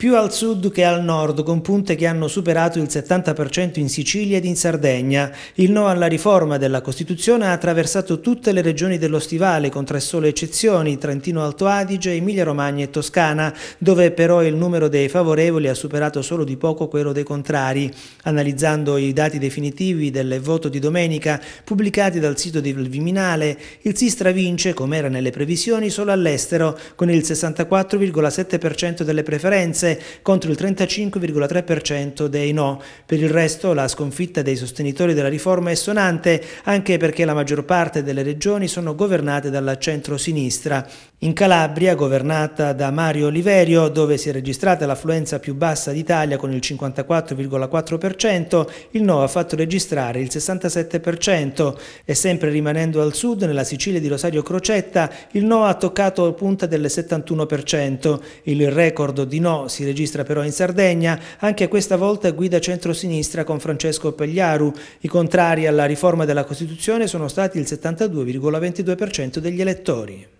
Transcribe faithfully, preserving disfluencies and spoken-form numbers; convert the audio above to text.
più al sud che al nord, con punte che hanno superato il settanta per cento in Sicilia ed in Sardegna. Il no alla riforma della Costituzione ha attraversato tutte le regioni dello Stivale, con tre sole eccezioni, Trentino Alto Adige, Emilia-Romagna e Toscana, dove però il numero dei favorevoli ha superato solo di poco quello dei contrari. Analizzando i dati definitivi del voto di domenica, pubblicati dal sito del Viminale, il sì stravince, come era nelle previsioni, solo all'estero, con il sessantaquattro virgola sette per cento delle preferenze, contro il trentacinque virgola tre per cento dei no. Per il resto la sconfitta dei sostenitori della riforma è sonante, anche perché la maggior parte delle regioni sono governate dalla centrosinistra. In Calabria, governata da Mario Oliverio, dove si è registrata l'affluenza più bassa d'Italia con il cinquantaquattro virgola quattro per cento, il no ha fatto registrare il sessantasette per cento. E sempre rimanendo al sud, nella Sicilia di Rosario Crocetta, il no ha toccato punta del settantuno per cento. Il record di no si registra però in Sardegna, anche questa volta guida centrosinistra con Francesco Pigliaru. I contrari alla riforma della Costituzione sono stati il settantadue virgola ventidue per cento degli elettori.